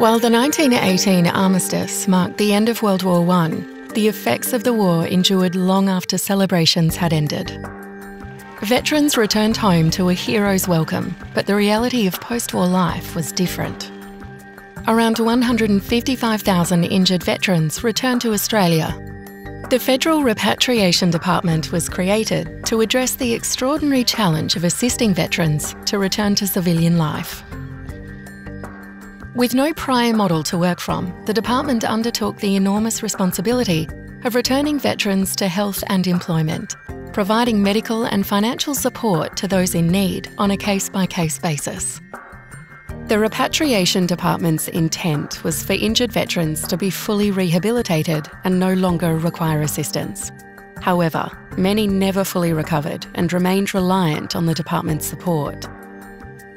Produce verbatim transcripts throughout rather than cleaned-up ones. While the nineteen eighteen armistice marked the end of World War One, the effects of the war endured long after celebrations had ended. Veterans returned home to a hero's welcome, but the reality of post-war life was different. Around one hundred fifty-five thousand injured veterans returned to Australia. The Federal Repatriation Department was created to address the extraordinary challenge of assisting veterans to return to civilian life. With no prior model to work from, the department undertook the enormous responsibility of returning veterans to health and employment, providing medical and financial support to those in need on a case-by-case basis. The Repatriation Department's intent was for injured veterans to be fully rehabilitated and no longer require assistance. However, many never fully recovered and remained reliant on the department's support.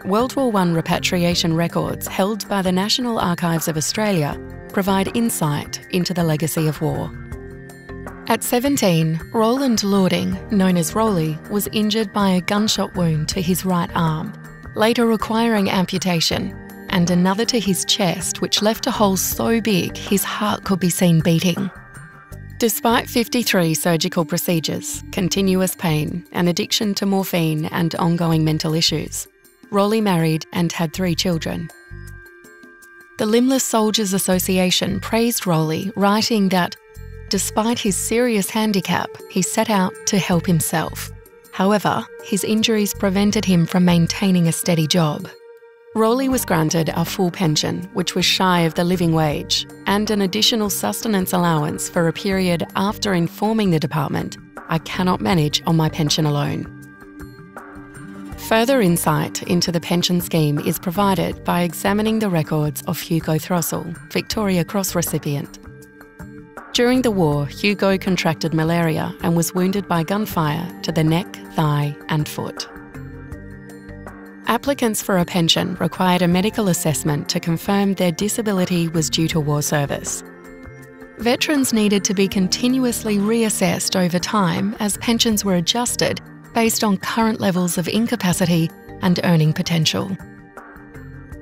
World War One repatriation records held by the National Archives of Australia provide insight into the legacy of war. At seventeen, Rowland Lording, known as Rolly, was injured by a gunshot wound to his right arm, later requiring amputation, and another to his chest, which left a hole so big his heart could be seen beating. Despite fifty-three surgical procedures, continuous pain, an addiction to morphine and ongoing mental issues, Rolly married and had three children. The Limbless Soldiers Association praised Rolly, writing that, despite his serious handicap, he set out to help himself. However, his injuries prevented him from maintaining a steady job. Rolly was granted a full pension, which was shy of the living wage, and an additional sustenance allowance for a period after informing the department, "I cannot manage on my pension alone." Further insight into the pension scheme is provided by examining the records of Hugo Throssell, Victoria Cross recipient. During the war, Hugo contracted malaria and was wounded by gunfire to the neck, thigh, and foot. Applicants for a pension required a medical assessment to confirm their disability was due to war service. Veterans needed to be continuously reassessed over time as pensions were adjusted based on current levels of incapacity and earning potential.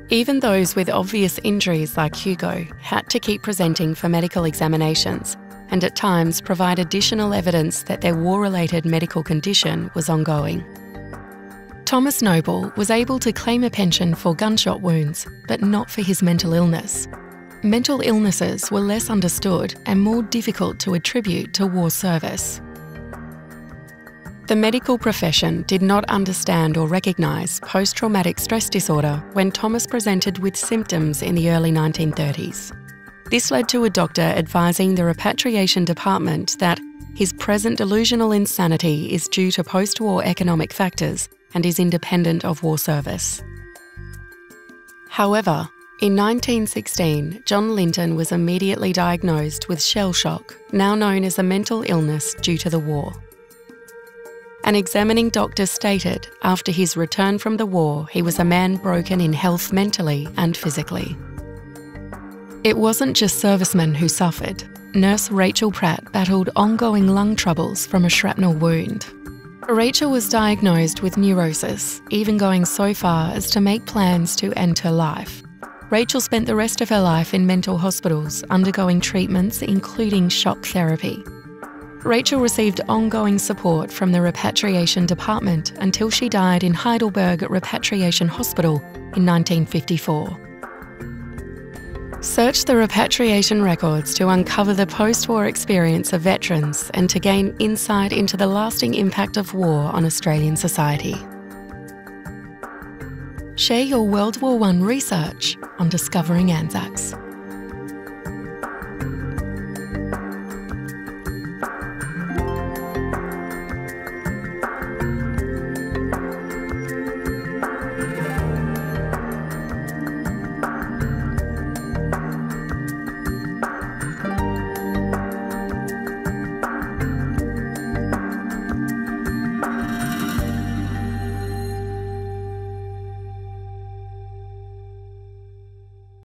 Even those with obvious injuries like Hugo had to keep presenting for medical examinations and at times provide additional evidence that their war-related medical condition was ongoing. Thomas Noble was able to claim a pension for gunshot wounds, but not for his mental illness. Mental illnesses were less understood and more difficult to attribute to war service. The medical profession did not understand or recognise post-traumatic stress disorder when Thomas presented with symptoms in the early nineteen thirties. This led to a doctor advising the Repatriation Department that his present delusional insanity is due to post-war economic factors and is independent of war service. However, in nineteen sixteen, John Linton was immediately diagnosed with shell shock, now known as a mental illness due to the war. An examining doctor stated, after his return from the war, he was a man broken in health mentally and physically. It wasn't just servicemen who suffered. Nurse Rachel Pratt battled ongoing lung troubles from a shrapnel wound. Rachel was diagnosed with neurosis, even going so far as to make plans to end her life. Rachel spent the rest of her life in mental hospitals, undergoing treatments including shock therapy. Rachel received ongoing support from the Repatriation Department until she died in Heidelberg Repatriation Hospital in nineteen fifty-four. Search the repatriation records to uncover the post-war experience of veterans and to gain insight into the lasting impact of war on Australian society. Share your World War One research on Discovering Anzacs.